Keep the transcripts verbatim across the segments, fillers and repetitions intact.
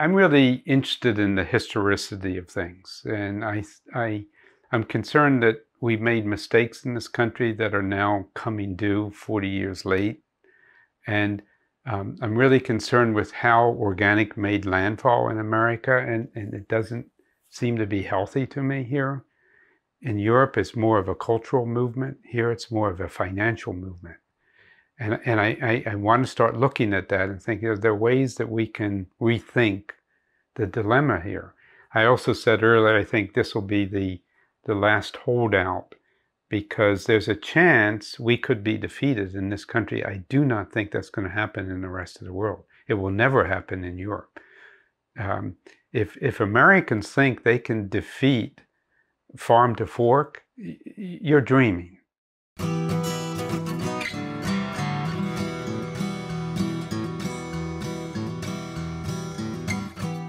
I'm really interested in the historicity of things, and I, I, I'm concerned that we've made mistakes in this country that are now coming due forty years late. And um, I'm really concerned with how organic made landfall in America, and, and it doesn't seem to be healthy to me here. In Europe, it's more of a cultural movement. Here, it's more of a financial movement. And, and I, I, I want to start looking at that and thinking, are there ways that we can rethink the dilemma here? I also said earlier, I think this will be the, the last holdout, because there's a chance we could be defeated in this country. I do not think that's going to happen in the rest of the world. It will never happen in Europe. Um, if, if Americans think they can defeat Farm to Fork, you're dreaming.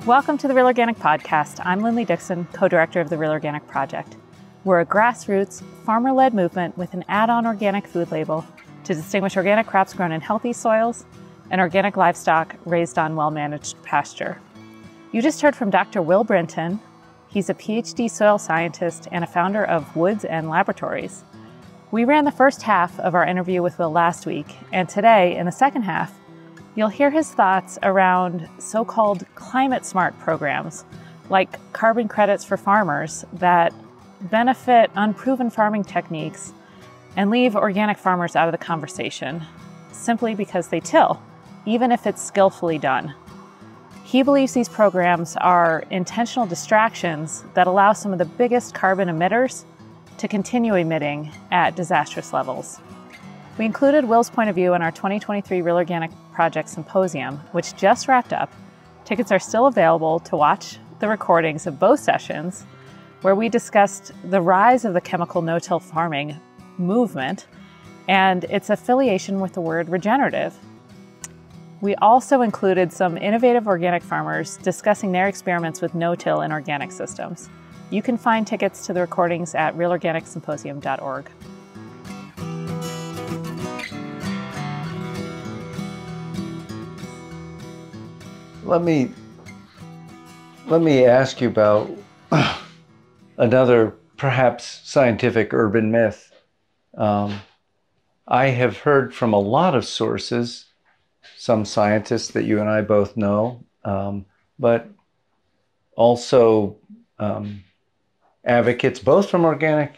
Welcome to the Real Organic Podcast. I'm Lindley Dixon, co-director of the Real Organic Project. We're a grassroots, farmer-led movement with an add-on organic food label to distinguish organic crops grown in healthy soils and organic livestock raised on well-managed pasture. You just heard from Doctor Will Brinton. He's a PhD soil scientist and a founder of Woods End Laboratories. We ran the first half of our interview with Will last week, and today, in the second half, you'll hear his thoughts around so-called climate smart programs like carbon credits for farmers that benefit unproven farming techniques and leave organic farmers out of the conversation simply because they till, even if it's skillfully done. He believes these programs are intentional distractions that allow some of the biggest carbon emitters to continue emitting at disastrous levels. We included Will's point of view in our twenty twenty-three Real Organic Project Symposium, which just wrapped up. Tickets are still available to watch the recordings of both sessions, where we discussed the rise of the chemical no-till farming movement and its affiliation with the word regenerative. We also included some innovative organic farmers discussing their experiments with no-till in organic systems. You can find tickets to the recordings at real organic symposium dot org. Let me, let me ask you about another perhaps scientific urban myth. Um, I have heard from a lot of sources, some scientists that you and I both know, um, but also um, advocates both from organic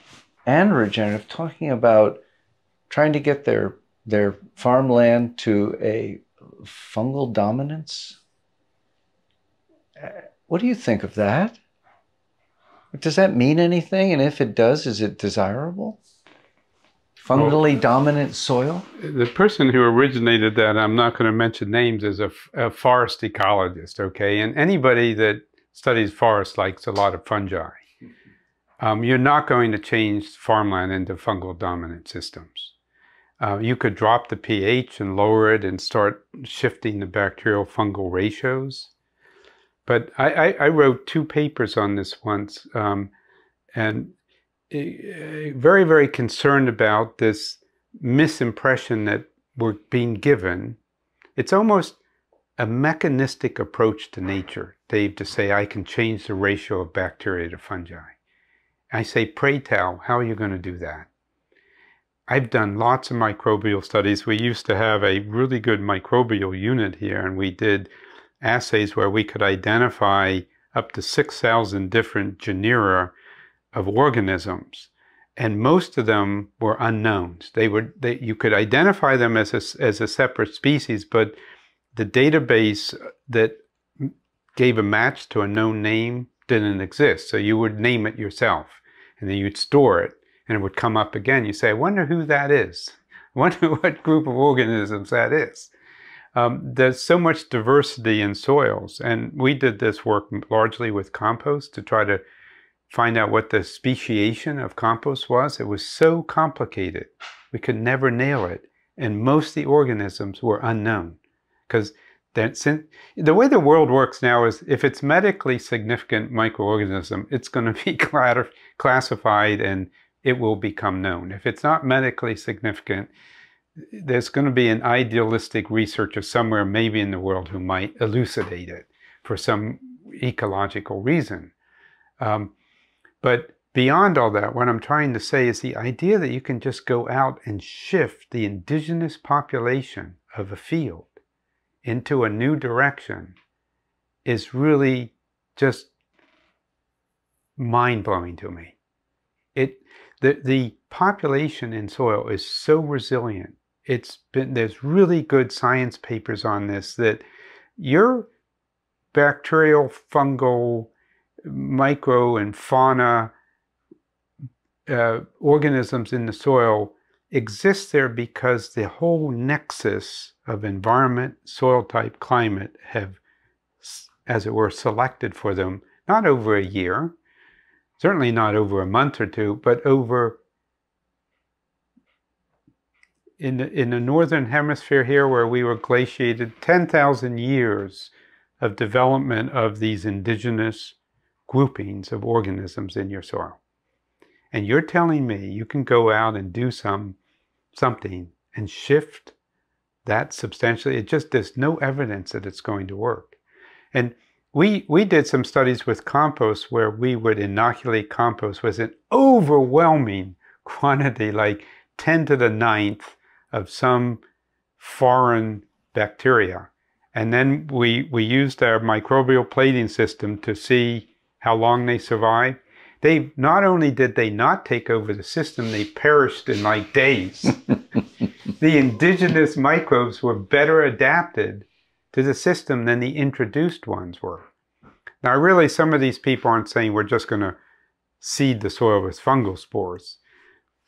and regenerative talking about trying to get their, their farmland to a fungal dominance. What do you think of that? Does that mean anything? And if it does, is it desirable? Fungally well, dominant soil? The person who originated that, I'm not going to mention names, is a, a forest ecologist, okay? And anybody that studies forests likes a lot of fungi. Um, you're not going to change farmland into fungal dominant systems. Uh, you could drop the pH and lower it and start shifting the bacterial fungal ratios. But I, I, I wrote two papers on this once, um, and uh, very, very concerned about this misimpression that we're being given. It's almost a mechanistic approach to nature, Dave, to say, I can change the ratio of bacteria to fungi. I say, pray tell, how are you going to do that? I've done lots of microbial studies. We used to have a really good microbial unit here, and we did assays where we could identify up to six thousand different genera of organisms. And most of them were unknowns. They were, they, you could identify them as a, as a separate species, but the database that gave a match to a known name didn't exist. So you would name it yourself, and then you'd store it, and it would come up again. You say, I wonder who that is. I wonder what group of organisms that is. Um, there's so much diversity in soils, and we did this work largely with compost to try to find out what the speciation of compost was. It was so complicated. We could never nail it, and most of the organisms were unknown. Because the way the world works now is if it's medically significant microorganism, it's going to be classified and it will become known. If it's not medically significant, there's going to be an idealistic researcher somewhere, maybe in the world, who might elucidate it. for some ecological reason. Um, but beyond all that, what I'm trying to say is the idea that you can just go out and shift the indigenous population of a field into a new direction is really just mind-blowing to me. It, the, the population in soil is so resilient. It's been, there's really good science papers on this, that your bacterial, fungal, micro and fauna uh, organisms in the soil exist there because the whole nexus of environment, soil type, climate have, as it were, selected for them, not over a year, certainly not over a month or two, but over, in the, in the northern hemisphere here where we were glaciated, ten thousand years of development of these indigenous groupings of organisms in your soil. And you're telling me you can go out and do some something and shift that substantially? It just, there's no evidence that it's going to work. And we, we did some studies with compost where we would inoculate compost with an overwhelming quantity, like ten to the ninth of some foreign bacteria. And then we, we used our microbial plating system to see how long they survived. They, not only did they not take over the system, they perished in like days. The indigenous microbes were better adapted to the system than the introduced ones were. Now, really, some of these people aren't saying we're just going to seed the soil with fungal spores.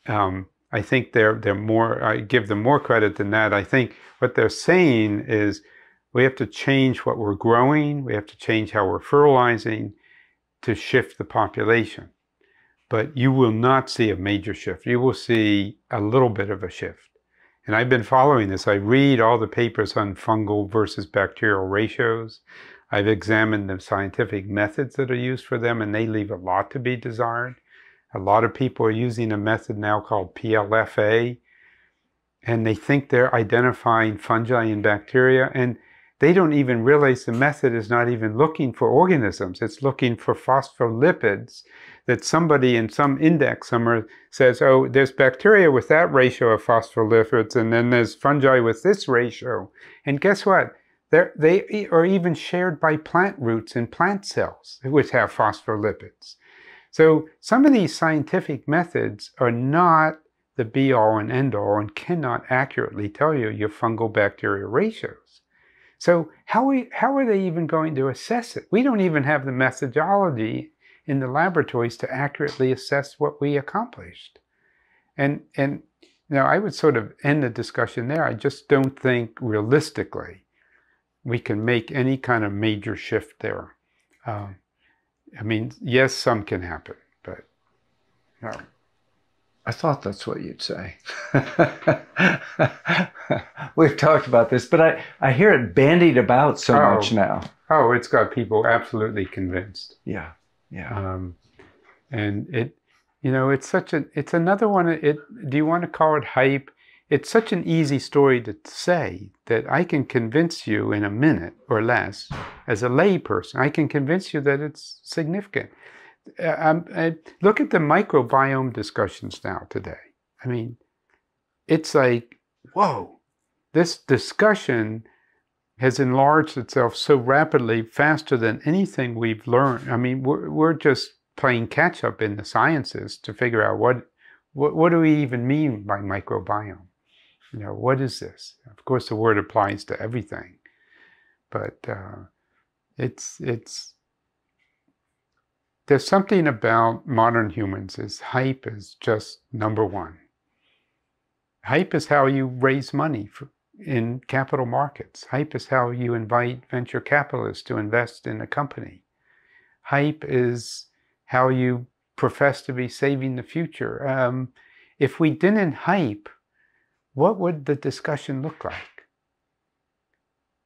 Um, I think they're, they're more, I give them more credit than that. I think what they're saying is we have to change what we're growing, we have to change how we're fertilizing to shift the population. But you will not see a major shift. You will see a little bit of a shift. And I've been following this. I read all the papers on fungal versus bacterial ratios. I've examined the scientific methods that are used for them, and they leave a lot to be desired. A lot of people are using a method now called P L F A, and they think they're identifying fungi and bacteria, and they don't even realize the method is not even looking for organisms. It's looking for phospholipids that somebody in some index somewhere says, oh, there's bacteria with that ratio of phospholipids, and then there's fungi with this ratio. And guess what? They're, they are even shared by plant roots and plant cells, which have phospholipids. So some of these scientific methods are not the be-all and end-all and cannot accurately tell you your fungal bacteria ratios. So how are, how are they even going to assess it? We don't even have the methodology in the laboratories to accurately assess what we accomplished. And, and now I would sort of end the discussion there. I just don't think realistically we can make any kind of major shift there. Um, I mean, yes, some can happen, but no. I thought that's what you'd say. We've talked about this, but I, I hear it bandied about so oh, much now. Oh, it's got people absolutely convinced. Yeah, yeah. Um, and it, you know, it's such a, it's another one, it, do you want to call it hype? It's such an easy story to say that I can convince you in a minute or less, as a lay person, I can convince you that it's significant. Um, I, look at the microbiome discussions now today. I mean, it's like, whoa, this discussion has enlarged itself so rapidly, faster than anything we've learned. I mean, we're, we're just playing catch up in the sciences to figure out what, what, what do we even mean by microbiome? You know, what is this? Of course, the word applies to everything, but uh, it's, it's, there's something about modern humans is hype is just number one. Hype is how you raise money for, in capital markets. Hype is how you invite venture capitalists to invest in a company. Hype is how you profess to be saving the future. Um, if we didn't hype, what would the discussion look like?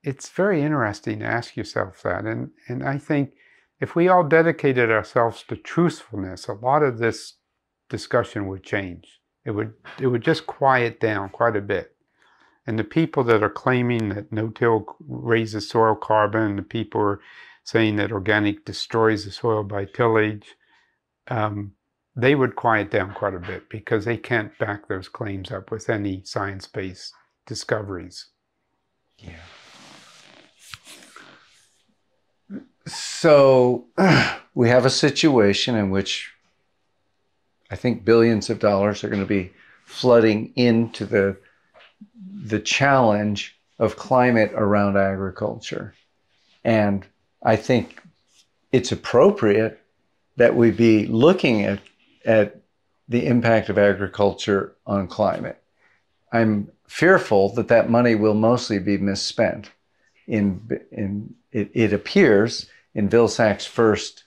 It's very interesting to ask yourself that, and, and I think if we all dedicated ourselves to truthfulness, a lot of this discussion would change. It would, it would just quiet down quite a bit. And the people that are claiming that no-till raises soil carbon, the people saying that organic destroys the soil by tillage, um, they would quiet down quite a bit because they can't back those claims up with any science-based discoveries. Yeah. So we have a situation in which I think billions of dollars are going to be flooding into the, the challenge of climate around agriculture. And I think it's appropriate that we be looking at, at the impact of agriculture on climate. I'm fearful that that money will mostly be misspent. In, in it, it appears in Vilsack's first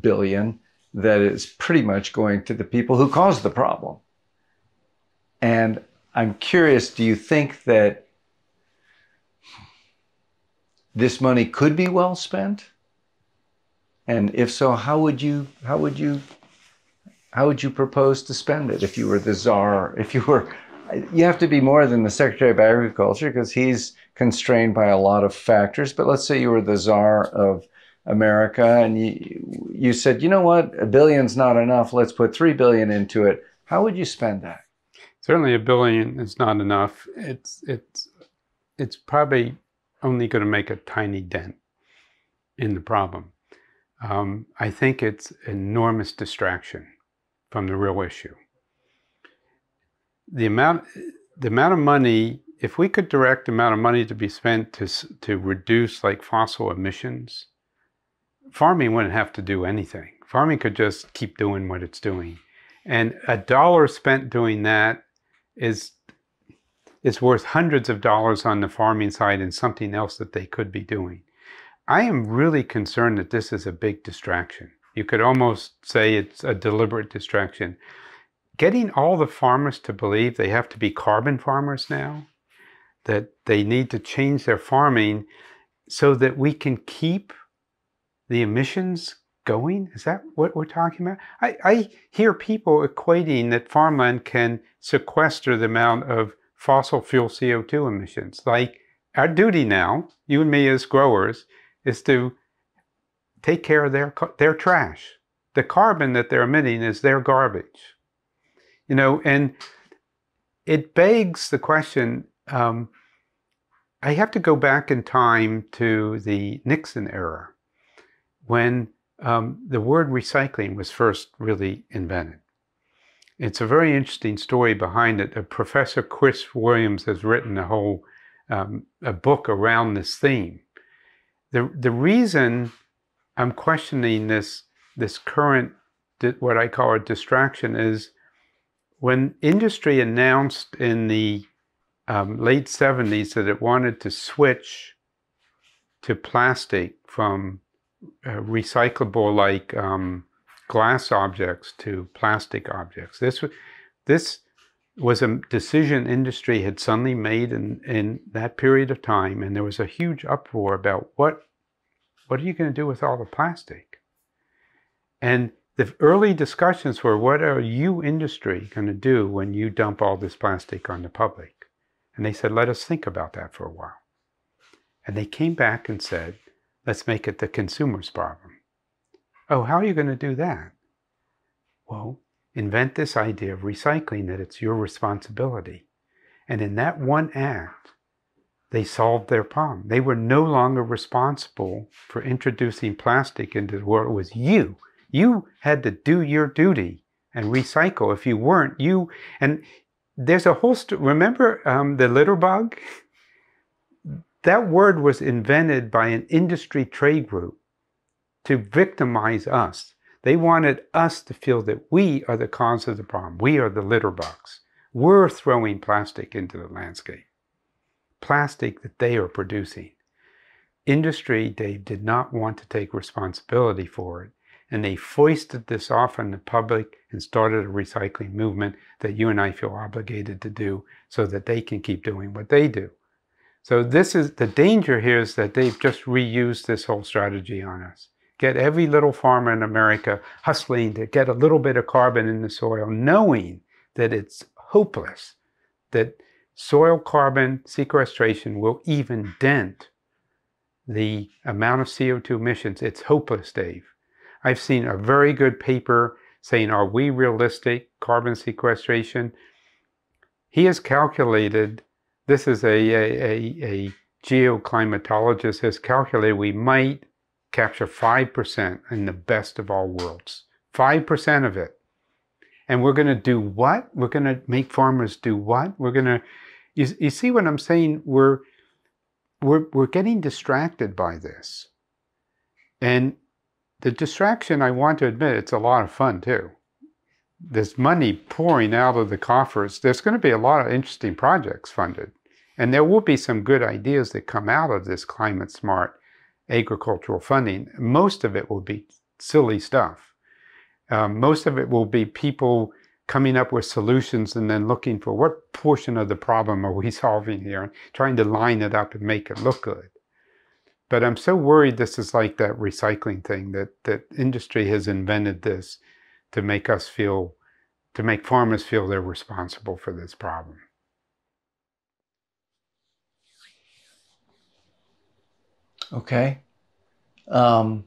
billion that is pretty much going to the people who caused the problem. And I'm curious, do you think that this money could be well spent? And if so, how would you, how would you, how would you propose to spend it if you were the czar? If you were, you have to be more than the Secretary of Agriculture because he's constrained by a lot of factors. But let's say you were the czar of America and you, you said, you know what, a billion's not enough. Let's put three billion into it. How would you spend that? Certainly a billion is not enough. It's, it's, it's probably only going to make a tiny dent in the problem. Um, I think it's enormous distraction from the real issue. The amount, the amount of money, if we could direct the amount of money to be spent to, to reduce like fossil emissions, farming wouldn't have to do anything. Farming could just keep doing what it's doing. And a dollar spent doing that is, is worth hundreds of dollars on the farming side and something else that they could be doing. I am really concerned that this is a big distraction. You could almost say it's a deliberate distraction. Getting all the farmers to believe they have to be carbon farmers now, that they need to change their farming so that we can keep the emissions going? Is that what we're talking about? I, I hear people equating that farmland can sequester the amount of fossil fuel C O two emissions. Like our duty now, you and me as growers, is to take care of their, their trash. The carbon that they're emitting is their garbage. You know, and it begs the question, um, I have to go back in time to the Nixon era when Um, the word recycling was first really invented. It's a very interesting story behind it. Uh, Professor Chris Williams has written a whole um, a book around this theme. The, the reason I'm questioning this, this current, what I call a distraction, is when industry announced in the um, late seventies that it wanted to switch to plastic from Uh, recyclable like um, glass objects to plastic objects. This, this was a decision industry had suddenly made in, in that period of time, and there was a huge uproar about what, what are you going to do with all the plastic? And the early discussions were, what are you industry going to do when you dump all this plastic on the public? And they said, let us think about that for a while. And they came back and said, let's make it the consumer's problem. Oh, how are you going to do that? Well, invent this idea of recycling, that it's your responsibility. And in that one act, they solved their problem. They were no longer responsible for introducing plastic into the world. It was you. You had to do your duty and recycle. If you weren't, you... And there's a whole... Remember um, the litter bug? That word was invented by an industry trade group to victimize us. They wanted us to feel that we are the cause of the problem. We are the litter box. We're throwing plastic into the landscape. Plastic that they are producing. Industry, they did not want to take responsibility for it. And they foisted this off on the public and started a recycling movement that you and I feel obligated to do so that they can keep doing what they do. So this is, the danger here is that they've just reused this whole strategy on us. Get every little farmer in America hustling to get a little bit of carbon in the soil, knowing that it's hopeless, that soil carbon sequestration will even dent the amount of C O two emissions, it's hopeless, Dave. I've seen a very good paper saying, are we realistic carbon sequestration? He has calculated, this is a, a, a, a geoclimatologist has calculated, we might capture five percent in the best of all worlds, five percent of it. And we're going to do what? We're going to make farmers do what? We're going to, you, you see what I'm saying? We're, we're, we're getting distracted by this. And the distraction, I want to admit, it's a lot of fun too. There's money pouring out of the coffers. There's going to be a lot of interesting projects funded. And there will be some good ideas that come out of this climate smart agricultural funding. Most of it will be silly stuff. Um, most of it will be people coming up with solutions and then looking for what portion of the problem are we solving here and trying to line it up and make it look good. But I'm so worried this is like that recycling thing, that, that industry has invented this to make us feel, to make farmers feel they're responsible for this problem. Okay. Um,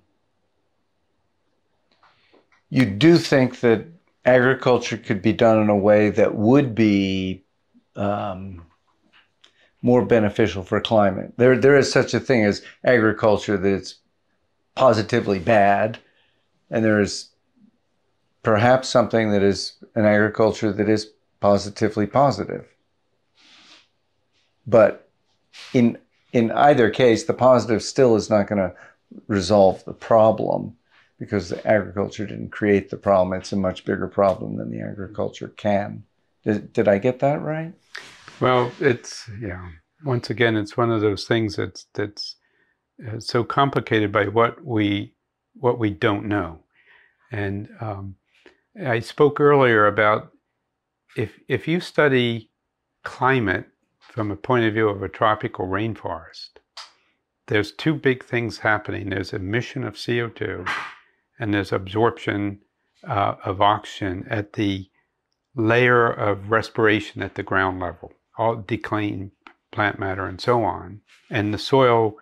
you do think that agriculture could be done in a way that would be um, more beneficial for climate. There, there is such a thing as agriculture that's positively bad, and there is perhaps something that is an agriculture that is positively positive. But in In either case, the positive still is not going to resolve the problem because the agriculture didn't create the problem. It's a much bigger problem than the agriculture can. Did, did I get that right? Well, it's, yeah. Once again, it's one of those things that's, that's uh, so complicated by what we, what we don't know. And um, I spoke earlier about if, if you study climate from a point of view of a tropical rainforest, there's two big things happening. There's emission of C O two and there's absorption uh, of oxygen at the layer of respiration at the ground level, all decaying plant matter and so on, and the soil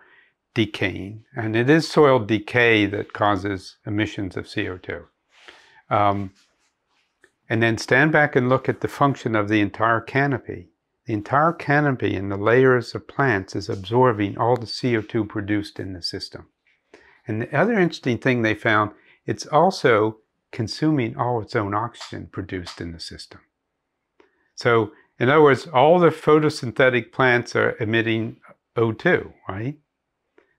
decaying. And it is soil decay that causes emissions of C O two. Um, and then stand back and look at the function of the entire canopy. The entire canopy and the layers of plants is absorbing all the C O two produced in the system. And the other interesting thing they found, it's also consuming all its own oxygen produced in the system. So in other words, all the photosynthetic plants are emitting O two, right?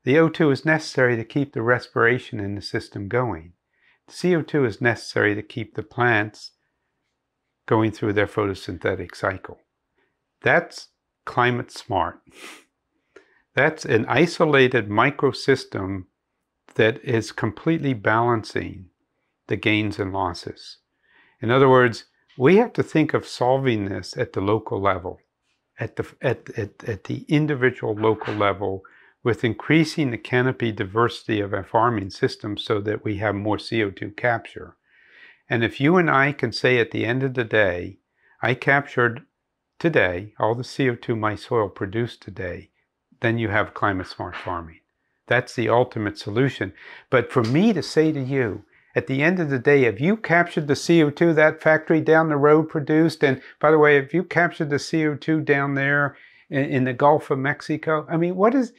The O two is necessary to keep the respiration in the system going. The C O two is necessary to keep the plants going through their photosynthetic cycle. That's climate smart. That's an isolated microsystem that is completely balancing the gains and losses. In other words, we have to think of solving this at the local level, at the, at, at, at the individual local level, with increasing the canopy diversity of our farming system so that we have more C O two capture. And if you and I can say at the end of the day, I captured today, all the C O two my soil produced today, then you have climate smart farming. That's the ultimate solution. But for me to say to you, at the end of the day, if you captured the C O two that factory down the road produced, and by the way, if you captured the C O two down there in, in the Gulf of Mexico, I mean, what is,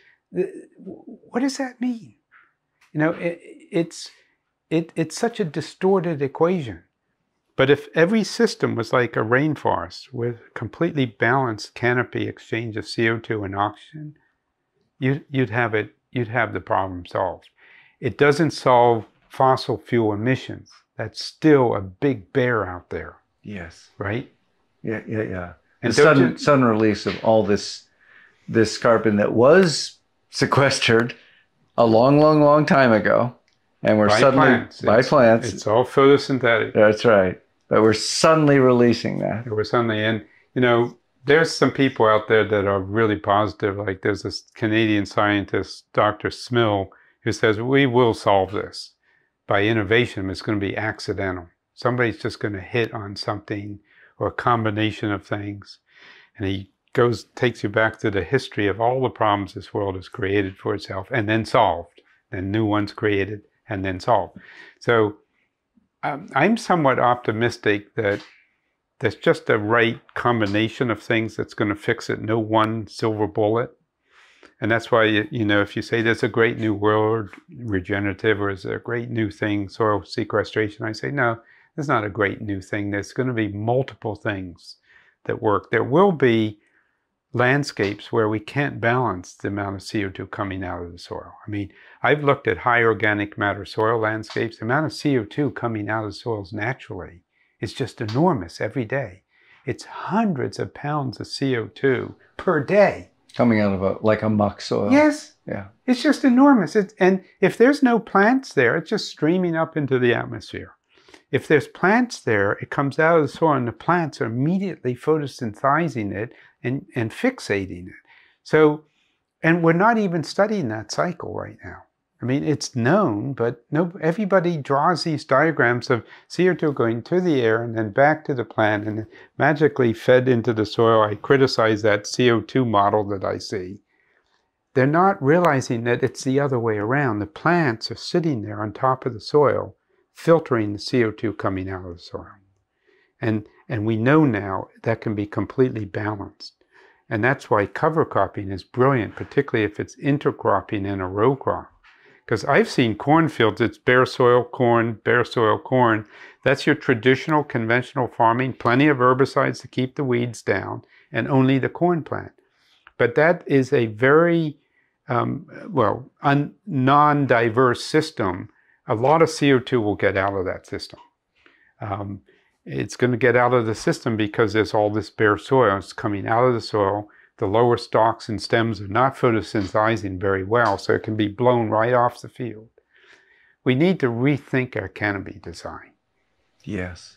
what does that mean? You know, it, it's, it, it's such a distorted equation. But if every system was like a rainforest with completely balanced canopy exchange of C O two and oxygen, you, you'd have it, you'd have the problem solved. It doesn't solve fossil fuel emissions. That's still a big bear out there. Yes. Right? Yeah, yeah, yeah. And the sudden, sudden release of all this, this carbon that was sequestered a long, long, long time ago. And we're by suddenly, plants. by it's, plants. It's all photosynthetic. That's right. But we're suddenly releasing that. We're suddenly, and you know, there's some people out there that are really positive. Like there's this Canadian scientist, Doctor Smil, who says, we will solve this by innovation. It's going to be accidental. Somebody's just going to hit on something or a combination of things. And he goes takes you back to the history of all the problems this world has created for itself and then solved, then new ones created and then solved. So um, I'm somewhat optimistic that there's just the right combination of things that's going to fix it, no one silver bullet. And that's why, you know, if you say there's a great new world, regenerative, or is there a great new thing, soil sequestration, I say, no, there's not a great new thing. There's going to be multiple things that work. There will be landscapes where we can't balance the amount of C O two coming out of the soil. I mean, I've looked at high organic matter soil landscapes. The amount of C O two coming out of the soils naturally is just enormous every day. It's hundreds of pounds of C O two per day. Coming out of a, like a muck soil. Yes. Yeah. It's just enormous. It, and if there's no plants there, it's just streaming up into the atmosphere. If there's plants there, it comes out of the soil and the plants are immediately photosynthesizing it and, and fixating it. So, and we're not even studying that cycle right now. I mean, it's known, but no, everybody draws these diagrams of C O two going to the air and then back to the plant and magically fed into the soil. I criticize that C O two model that I see. They're not realizing that it's the other way around. The plants are sitting there on top of the soil, filtering the C O two coming out of the soil. And, and we know now that can be completely balanced. And that's why cover cropping is brilliant, particularly if it's intercropping in a row crop. Because I've seen cornfields, it's bare soil corn, bare soil corn. That's your traditional conventional farming, plenty of herbicides to keep the weeds down, and only the corn plant. But that is a very, um, well, non-diverse system. A lot of C O two will get out of that system. Um, it's going to get out of the system because there's all this bare soil. It's coming out of the soil. The lower stalks and stems are not photosynthesizing very well, so it can be blown right off the field. We need to rethink our canopy design. Yes.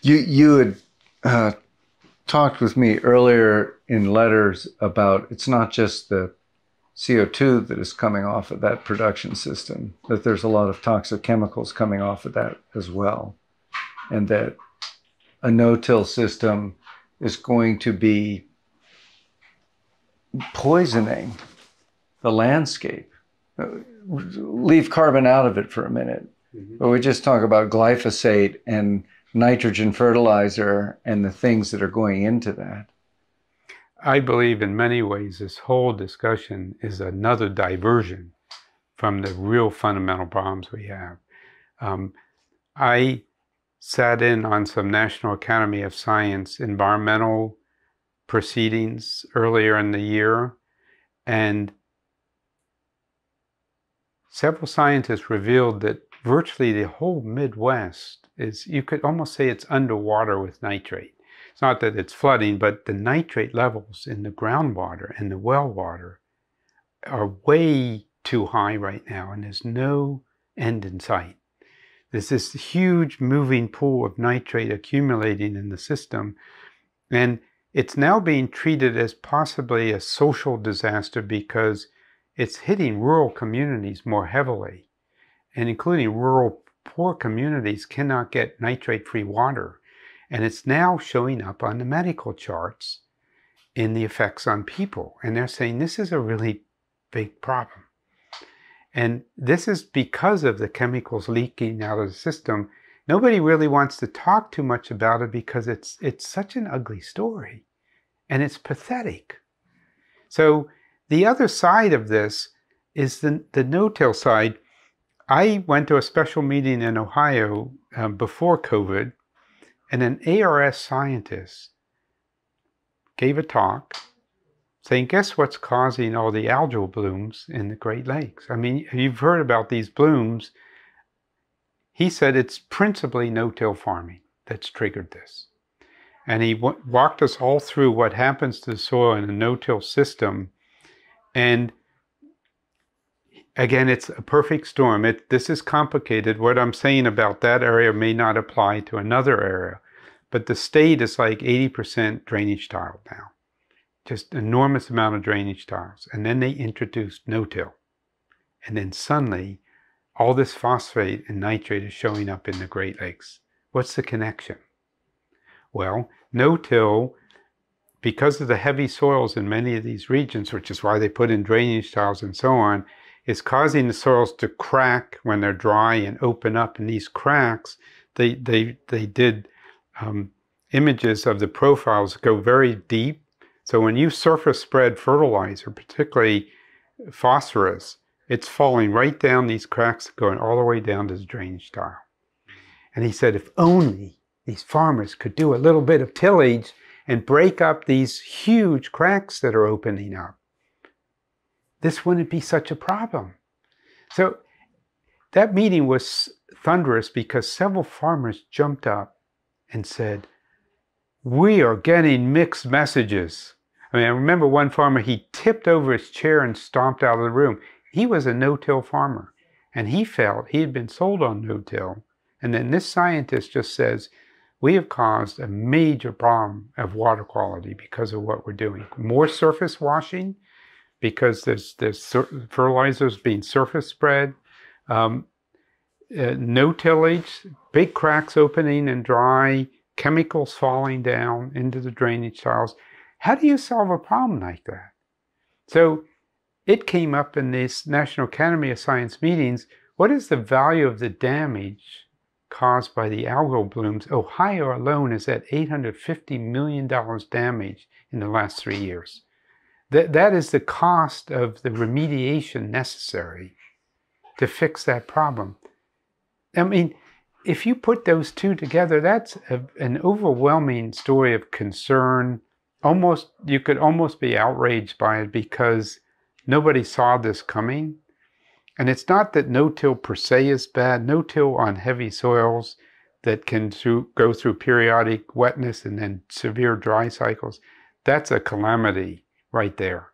You, you had uh, talked with me earlier in letters about it's not just the C O two that is coming off of that production system, that there's a lot of toxic chemicals coming off of that as well, and that a no-till system is going to be poisoning the landscape. Leave carbon out of it for a minute, mm-hmm. but we just talk about glyphosate and nitrogen fertilizer and the things that are going into that. I believe in many ways this whole discussion is another diversion from the real fundamental problems we have. Um, I sat in on some National Academy of Science environmental proceedings earlier in the year, and several scientists revealed that virtually the whole Midwest is, you could almost say it's underwater with nitrate. It's not that it's flooding, but the nitrate levels in the groundwater and the well water are way too high right now, and there's no end in sight. There's this huge moving pool of nitrate accumulating in the system, and it's now being treated as possibly a social disaster because it's hitting rural communities more heavily, and including rural poor communities cannot get nitrate-free water. And it's now showing up on the medical charts in the effects on people. And they're saying this is a really big problem. And this is because of the chemicals leaking out of the system. Nobody really wants to talk too much about it because it's, it's such an ugly story and it's pathetic. So the other side of this is the, the no-till side. I went to a special meeting in Ohio um, before COVID. And an A R S scientist gave a talk saying, guess what's causing all the algal blooms in the Great Lakes? I mean, you've heard about these blooms. He said it's principally no-till farming that's triggered this. And he w walked us all through what happens to the soil in a no-till system. And again, it's a perfect storm. It, this is complicated. What I'm saying about that area may not apply to another area. But the state is like eighty percent drainage tile now. Just enormous amount of drainage tiles. And then they introduced no-till. And then suddenly, all this phosphate and nitrate is showing up in the Great Lakes. What's the connection? Well, no-till because of the heavy soils in many of these regions, which is why they put in drainage tiles and so on, is causing the soils to crack when they're dry and open up. And these cracks, they, they, they did um, images of the profiles that go very deep. So when you surface spread fertilizer, particularly phosphorus, it's falling right down these cracks, going all the way down to the drainage tile. And he said, if only these farmers could do a little bit of tillage and break up these huge cracks that are opening up, this wouldn't be such a problem. So that meeting was thunderous because several farmers jumped up and said, we are getting mixed messages. I mean, I remember one farmer, he tipped over his chair and stomped out of the room. He was a no-till farmer, and he felt he had been sold on no-till. And then this scientist just says, we have caused a major problem of water quality because of what we're doing. More surface washing, because there's, there's fertilizers being surface spread, um, uh, no tillage, big cracks opening and dry, chemicals falling down into the drainage tiles. How do you solve a problem like that? So it came up in these National Academy of Science meetings, what is the value of the damage caused by the algal blooms? Ohio alone is at eight hundred fifty million dollars damage in the last three years. That, that is the cost of the remediation necessary to fix that problem. I mean, if you put those two together, that's a, an overwhelming story of concern. Almost, you could almost be outraged by it because nobody saw this coming. And it's not that no-till per se is bad. No-till on heavy soils that can through, go through periodic wetness and then severe dry cycles, that's a calamity right there.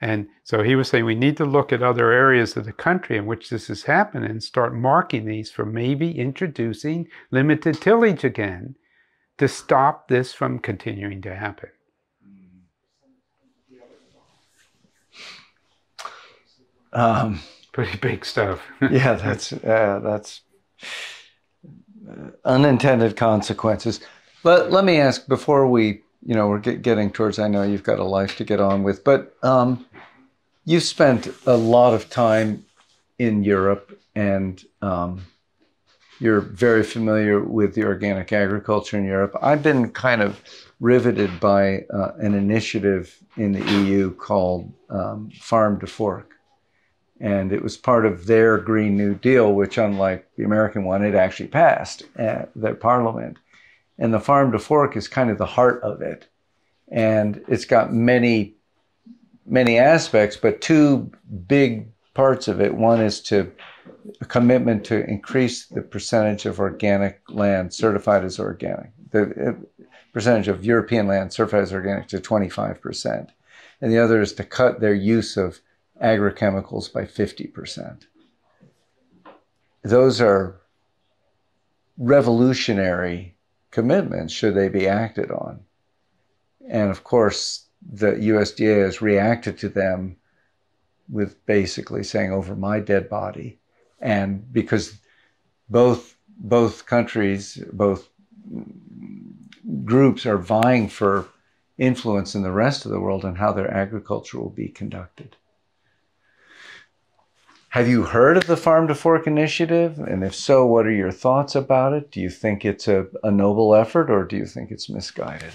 And so he was saying we need to look at other areas of the country in which this has happened and start marking these for maybe introducing limited tillage again to stop this from continuing to happen. Um. Pretty big stuff. Yeah, that's uh, that's uh, unintended consequences. Let let me ask before we, you know, we're get, getting towards. I know you've got a life to get on with, but um, you've spent a lot of time in Europe, and um, you're very familiar with the organic agriculture in Europe. I've been kind of riveted by uh, an initiative in the E U called um, Farm to Fork. And it was part of their Green New Deal, which unlike the American one, it actually passed at their parliament. And the Farm to Fork is kind of the heart of it. And it's got many, many aspects, but two big parts of it. One is to a commitment to increase the percentage of organic land certified as organic, the percentage of European land certified as organic to twenty-five percent. And the other is to cut their use of agrochemicals by fifty percent. Those are revolutionary commitments, should they be acted on. And of course, the U S D A has reacted to them with basically saying over my dead body. And because both, both countries, both groups are vying for influence in the rest of the world on how their agriculture will be conducted. Have you heard of the Farm to Fork initiative? And if so, what are your thoughts about it? Do you think it's a, a noble effort, or do you think it's misguided?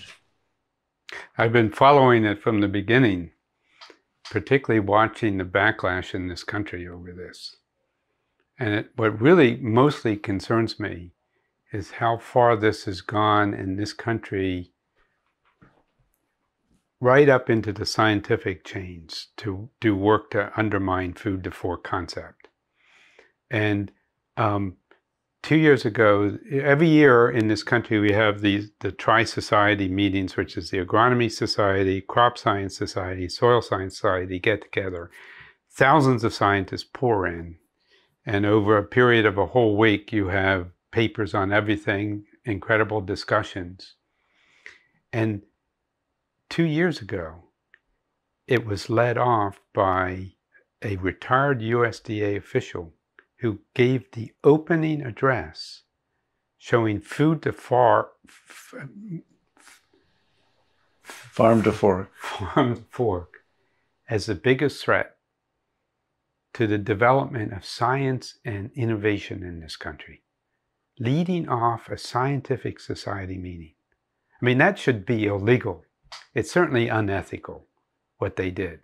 I've been following it from the beginning, particularly watching the backlash in this country over this. And it, what really mostly concerns me is how far this has gone in this country, right up into the scientific chains to do work to undermine food to fork concept. And um, two years ago, every year in this country, we have these, the Tri-Society meetings, which is the Agronomy Society, Crop Science Society, Soil Science Society, get together. Thousands of scientists pour in. And over a period of a whole week, you have papers on everything, incredible discussions. And two years ago, it was led off by a retired U S D A official who gave the opening address showing food to fork, Farm to Fork. Farm to Fork as the biggest threat to the development of science and innovation in this country, leading off a scientific society meeting. I mean, that should be illegal. It's certainly unethical, what they did.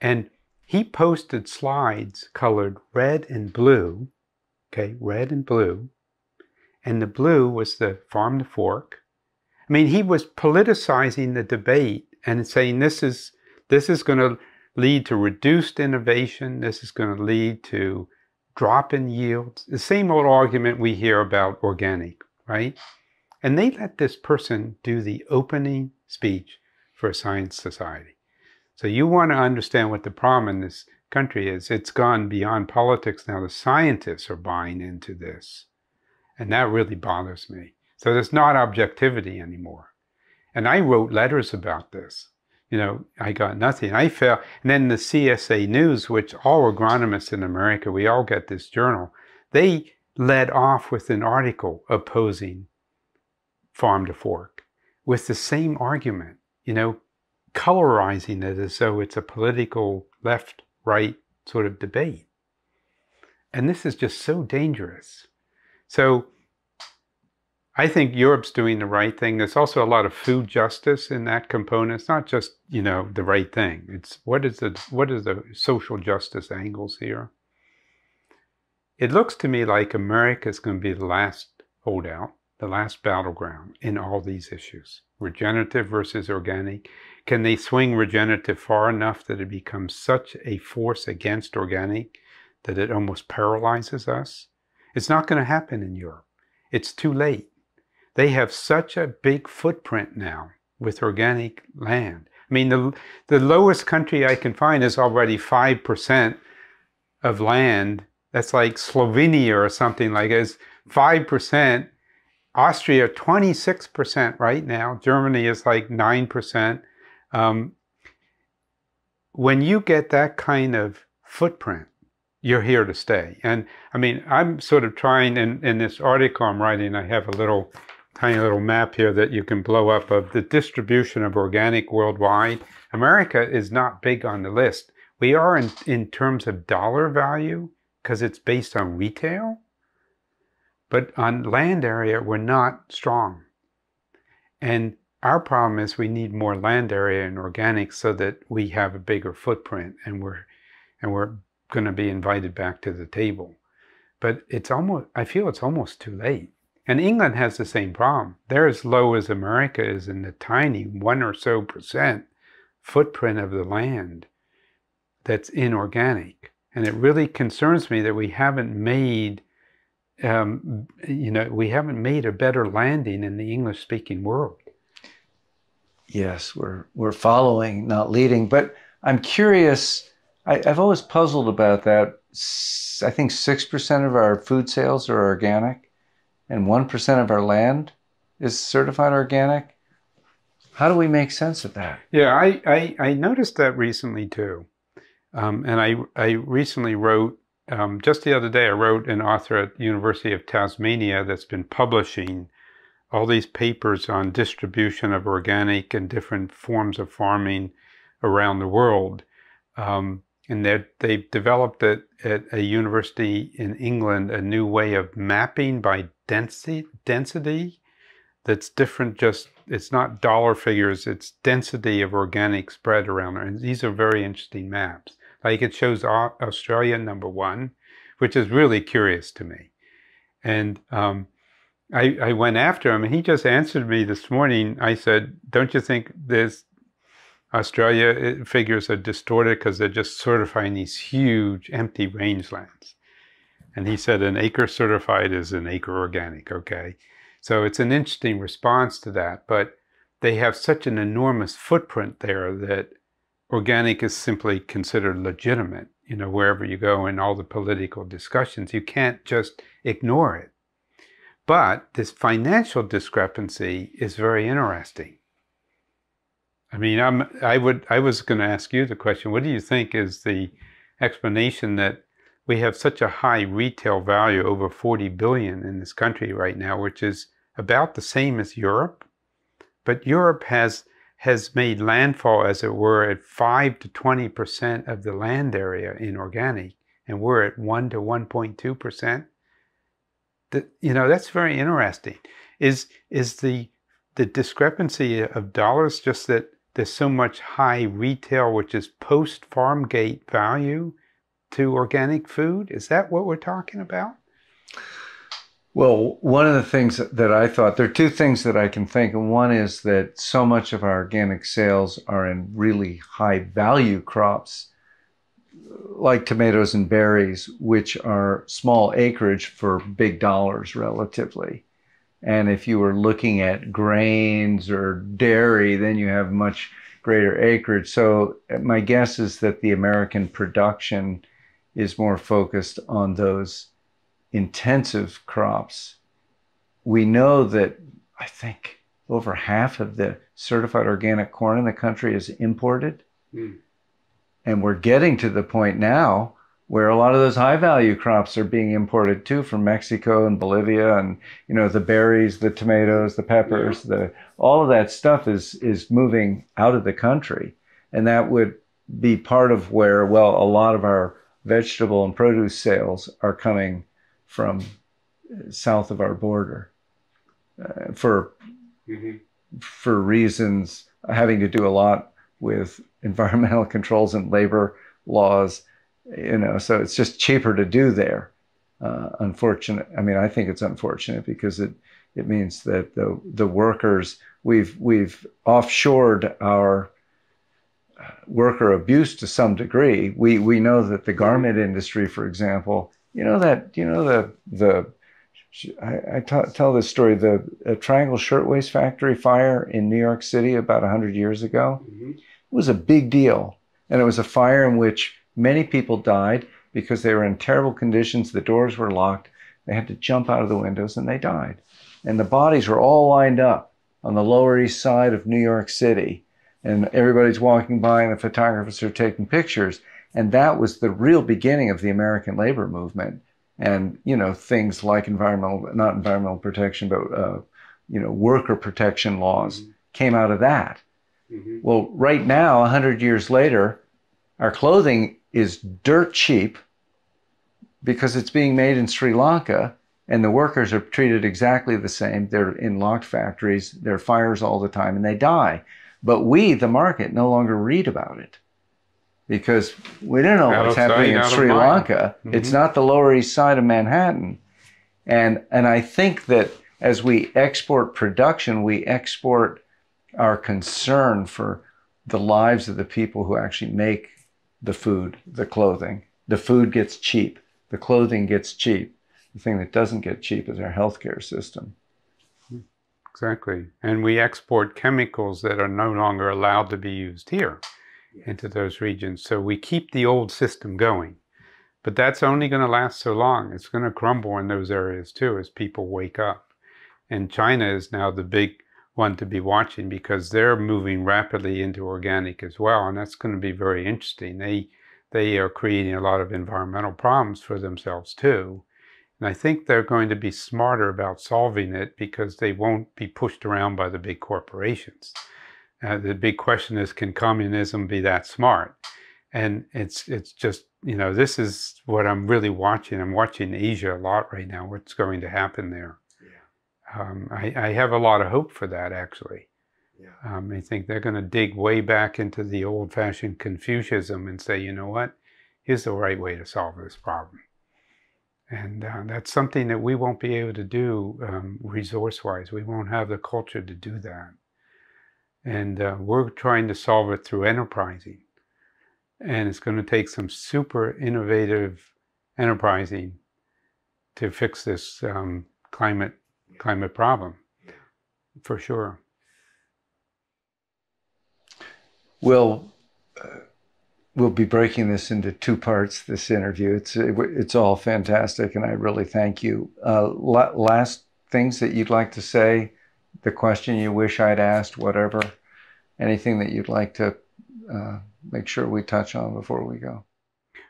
And he posted slides colored red and blue, okay, red and blue, and the blue was the Farm to Fork. I mean, he was politicizing the debate and saying this is, this is going to lead to reduced innovation, this is going to lead to drop in yields, the same old argument we hear about organic, right? And they let this person do the opening speech for a science society. So you want to understand what the problem in this country is. It's gone beyond politics now. The scientists are buying into this. And that really bothers me. So there's not objectivity anymore. And I wrote letters about this. You know, I got nothing. I felt, and then the C S A News, which all agronomists in America, we all get this journal, they led off with an article opposing Farm to Fork with the same argument, you know, colorizing it as though it's a political left-right sort of debate. And this is just so dangerous. So I think Europe's doing the right thing. There's also a lot of food justice in that component. It's not just, you know, the right thing. It's what is the, what is the social justice angles here? It looks to me like America's going to be the last holdout, the last battleground in all these issues. Regenerative versus organic. Can they swing regenerative far enough that it becomes such a force against organic that it almost paralyzes us? It's not going to happen in Europe. It's too late. They have such a big footprint now with organic land. I mean, the, the lowest country I can find is already five percent of land. That's like Slovenia or something like it. It's five percent. Austria, twenty-six percent right now. Germany is like nine percent. Um, when you get that kind of footprint, you're here to stay. And I mean, I'm sort of trying, in, in this article I'm writing, I have a little, tiny little map here that you can blow up of the distribution of organic worldwide. America is not big on the list. We are in, in terms of dollar value, because it's based on retail. But on land area, we're not strong. And our problem is we need more land area in organic so that we have a bigger footprint and we're, and we're going to be invited back to the table. But it's almost, I feel it's almost too late. And England has the same problem. They're as low as America is in the tiny one or so percent footprint of the land that's inorganic. And it really concerns me that we haven't made Um, you know, we haven't made a better landing in the English-speaking world. Yes, we're we're following, not leading. But I'm curious, I, I've always puzzled about that. I think six percent of our food sales are organic, and one percent of our land is certified organic. How do we make sense of that? Yeah, I, I, I noticed that recently too. Um, and I, I recently wrote, Um, just the other day, I wrote an author at the University of Tasmania that's been publishing all these papers on distribution of organic and different forms of farming around the world. Um, and they've developed at, at a university in England a new way of mapping by density, density that's different. Just, it's not dollar figures, it's density of organic spread around there. And these are very interesting maps. Like it shows Australia number one, which is really curious to me. And um, I, I went after him, and he just answered me this morning. I said, don't you think this Australia figures are distorted because they're just certifying these huge empty rangelands? And he said, an acre certified is an acre organic, okay? So it's an interesting response to that, but they have such an enormous footprint there that organic is simply considered legitimate, you know, wherever you go in all the political discussions. You can't just ignore it. But this financial discrepancy is very interesting. I mean, I'm, I, would, I was going to ask you the question, what do you think is the explanation that we have such a high retail value, over forty billion dollars in this country right now, which is about the same as Europe? But Europe has has made landfall, as it were, at five to twenty percent of the land area in organic, and we're at one to one point two percent. That, you know, that's very interesting. Is, is the, the discrepancy of dollars just that there's so much high retail, which is post-farm gate value to organic food? Is that what we're talking about? Well, one of the things that I thought, there are two things that I can think, and one is that so much of our organic sales are in really high value crops like tomatoes and berries, which are small acreage for big dollars relatively. And if you were looking at grains or dairy, then you have much greater acreage. So my guess is that the American production is more focused on those intensive crops. We know that I think over half of the certified organic corn in the country is imported. Mm. And we're getting to the point now where a lot of those high value crops are being imported too from Mexico and Bolivia, and you know, the berries, the tomatoes, the peppers, yeah. the all of that stuff is is moving out of the country. And that would be part of where, well, a lot of our vegetable and produce sales are coming from south of our border uh, for mm-hmm. for reasons having to do a lot with environmental controls and labor laws, you know, so it's just cheaper to do there. Uh, unfortunate. I mean, I think it's unfortunate because it, it means that the, the workers, we've, we've offshored our worker abuse to some degree. We, we know that the garment industry, for example, you know that, you know, the, the, I, I t- tell this story, the a Triangle Shirtwaist Factory fire in New York City about a hundred years ago, mm-hmm. was a big deal. And it was a fire in which many people died because they were in terrible conditions. The doors were locked. They had to jump out of the windows and they died. And the bodies were all lined up on the Lower East Side of New York City. And everybody's walking by and the photographers are taking pictures. And that was the real beginning of the American labor movement. And, you know, things like environmental, not environmental protection, but, uh, you know, worker protection laws mm-hmm. came out of that. Mm-hmm. Well, right now, a hundred years later, our clothing is dirt cheap because it's being made in Sri Lanka and the workers are treated exactly the same. They're in locked factories, there are fires all the time, and they die. But we, the market, no longer read about it because we don't know what's happening in Sri Lanka. Mm-hmm. It's not the Lower East Side of Manhattan. And, and I think that as we export production, we export our concern for the lives of the people who actually make the food, the clothing. The food gets cheap. The clothing gets cheap. The thing that doesn't get cheap is our healthcare system. Exactly. And we export chemicals that are no longer allowed to be used here into those regions. So we keep the old system going. But that's only going to last so long. It's going to crumble in those areas too as people wake up. And China is now the big one to be watching because they're moving rapidly into organic as well, and that's going to be very interesting. They they are creating a lot of environmental problems for themselves too, and I think they're going to be smarter about solving it because they won't be pushed around by the big corporations. Uh, the big question is, can communism be that smart? And it's it's just, you know, this is what I'm really watching. I'm watching Asia a lot right now, what's going to happen there. Um, I, I have a lot of hope for that, actually. Yeah. Um, I think they're going to dig way back into the old-fashioned Confucianism and say, you know what, here's the right way to solve this problem. And uh, that's something that we won't be able to do um, resource-wise. We won't have the culture to do that. And uh, we're trying to solve it through enterprising. And it's going to take some super innovative enterprising to fix this um, climate climate problem, for sure. We'll, uh, we'll be breaking this into two parts, this interview. It's, it, it's all fantastic, and I really thank you. Uh, la- last things that you'd like to say, the question you wish I'd asked, whatever, anything that you'd like to uh, make sure we touch on before we go.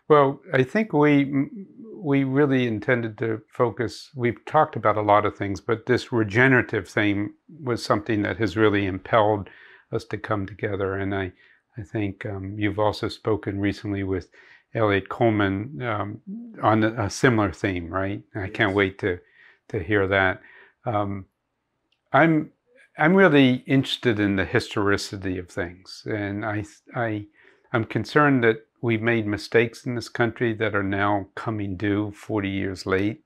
Well, I think we we really intended to focus, we've talked about a lot of things, but this regenerative thing was something that has really impelled us to come together. And I, I think um, you've also spoken recently with Elliot Coleman um, on a similar theme, right? I yes. can't wait to to hear that. Um, I'm I'm really interested in the historicity of things, and I I I'm concerned that we've made mistakes in this country that are now coming due forty years late,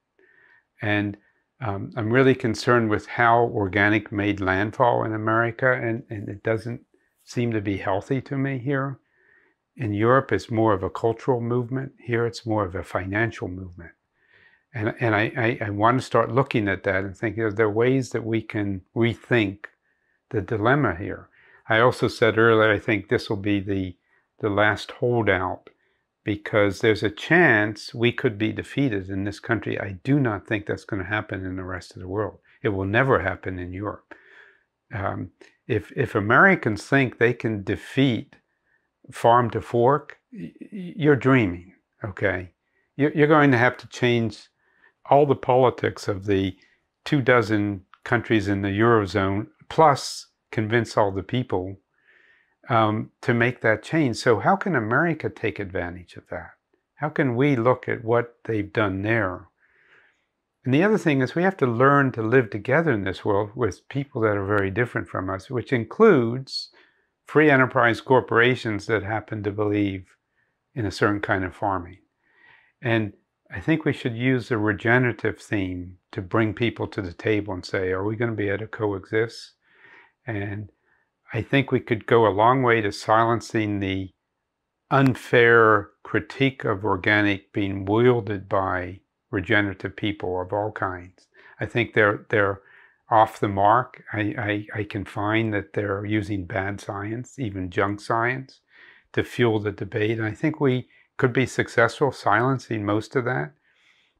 and um, I'm really concerned with how organic made landfall in America, and and it doesn't seem to be healthy to me here. In Europe, it's more of a cultural movement. Here, it's more of a financial movement. And, and I, I, I want to start looking at that and thinking, are there ways that we can rethink the dilemma here? I also said earlier, I think this will be the, the last holdout, because there's a chance we could be defeated in this country. I do not think that's going to happen in the rest of the world. It will never happen in Europe. Um, if, if Americans think they can defeat Farm to Fork, you're dreaming, okay? You're going to have to change all the politics of the two dozen countries in the Eurozone, plus convince all the people um, to make that change. So how can America take advantage of that? How can we look at what they've done there? And the other thing is, we have to learn to live together in this world with people that are very different from us, which includes free enterprise corporations that happen to believe in a certain kind of farming. And I think we should use the regenerative theme to bring people to the table and say, are we going to be able to coexist? And I think we could go a long way to silencing the unfair critique of organic being wielded by regenerative people of all kinds. I think they're, they're off the mark. I, I, I can find that they're using bad science, even junk science, to fuel the debate. And I think we could be successful silencing most of that.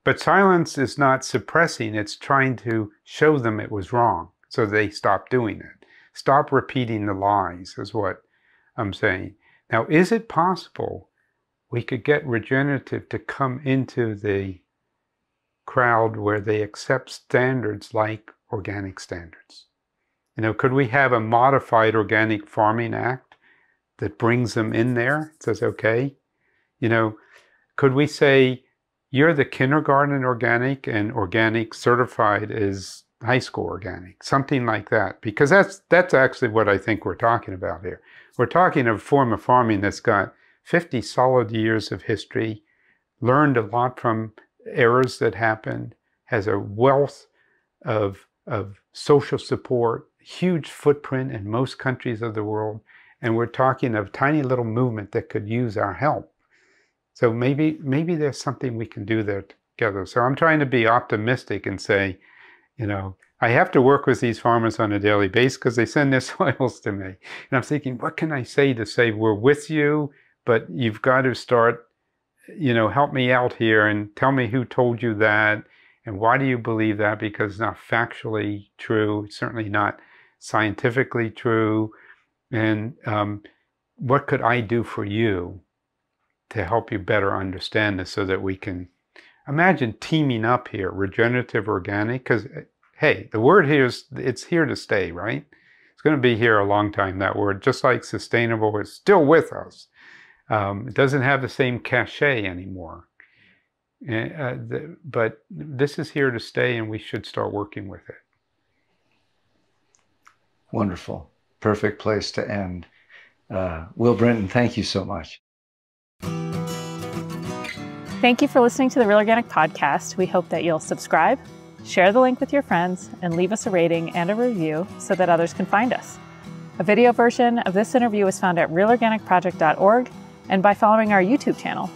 But silence is not suppressing, it's trying to show them it was wrong, so they stop doing it. Stop repeating the lies is what I'm saying. Now, is it possible we could get regenerative to come into the crowd where they accept standards like organic standards? You know, could we have a modified Organic Farming Act that brings them in there? It says, okay, you know, could we say, you're the kindergarten organic and organic certified is high school organic, something like that? Because that's, that's actually what I think we're talking about here. We're talking of a form of farming that's got fifty solid years of history, learned a lot from errors that happened, has a wealth of, of social support, huge footprint in most countries of the world. And we're talking of tiny little movement that could use our help. So maybe maybe there's something we can do there together. So I'm trying to be optimistic and say, you know, I have to work with these farmers on a daily basis because they send their soils to me. And I'm thinking, what can I say to say, we're with you, but you've got to start, you know, help me out here and tell me who told you that and why do you believe that, because it's not factually true, certainly not scientifically true. And um, what could I do for you to help you better understand this, so that we can imagine teaming up here, regenerative organic, because hey, the word here is, it's here to stay, right? It's going to be here a long time, that word, just like sustainable is still with us. Um, it doesn't have the same cachet anymore, uh, the, but this is here to stay and we should start working with it. Wonderful. Perfect place to end. Uh, Will Brinton, thank you so much. Thank you for listening to the Real Organic Podcast. We hope that you'll subscribe, share the link with your friends, and leave us a rating and a review so that others can find us. A video version of this interview is found at real organic project dot org and by following our YouTube channel.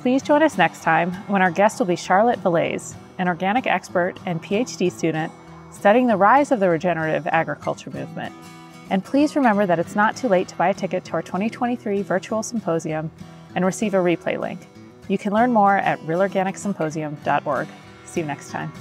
Please join us next time when our guest will be Charlotte Valais, an organic expert and PhD student studying the rise of the regenerative agriculture movement. And please remember that it's not too late to buy a ticket to our twenty twenty-three virtual symposium and receive a replay link. You can learn more at real organic symposium dot org. See you next time.